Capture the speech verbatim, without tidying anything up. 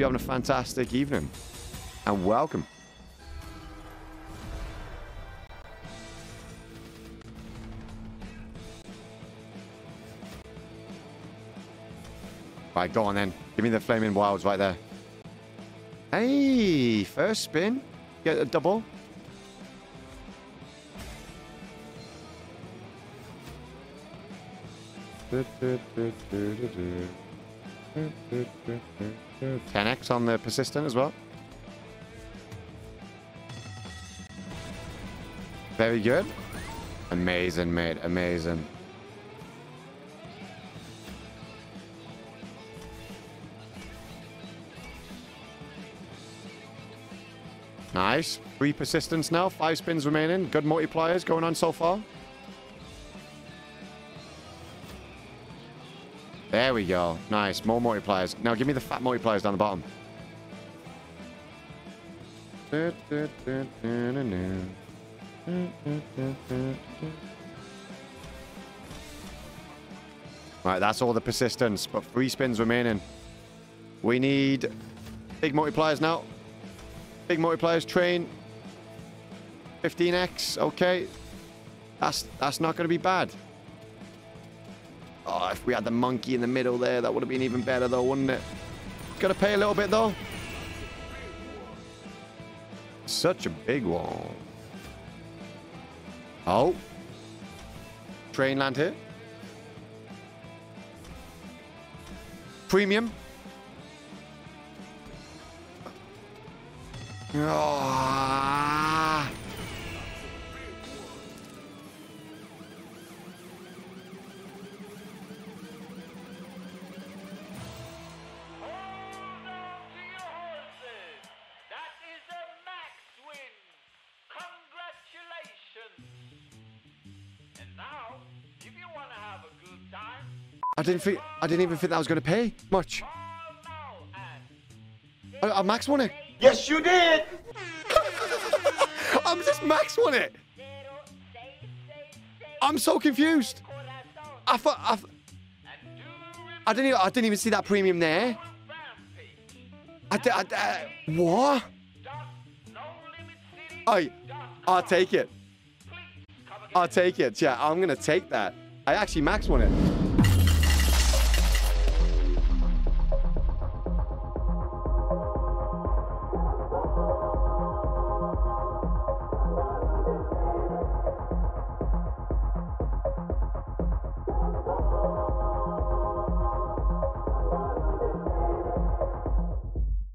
you're having a fantastic evening, and welcome. Right, go on then. Give me the Flaming Wilds right there. Hey, first spin. Get a double. ten X on the persistent as well. Very good. Amazing, mate. Amazing. Nice. Three persistence now. Five spins remaining. Good multipliers going on so far. There we go. Nice. More multipliers. Now give me the fat multipliers down the bottom. Right, that's all the persistence, but three spins remaining. We need big multipliers now. Big multipliers, train. fifteen X, okay. That's that's not going to be bad. Oh, if we had the monkey in the middle there, that would have been even better though, wouldn't it? Got to pay a little bit though. Such a big one. Oh. Train land here. Premium. Oh. That is a max win. Congratulations. And now, if you want to have a good time, I didn't think I didn't even think that was going to pay much. I, I max won it. Yes, you did! I'm just max on it! I'm so confused! I thought... I, I, didn't even, I didn't even see that premium there. I did... I, I, what? I, I'll take it. I'll take it, yeah. I'm going to take that. I actually max on it.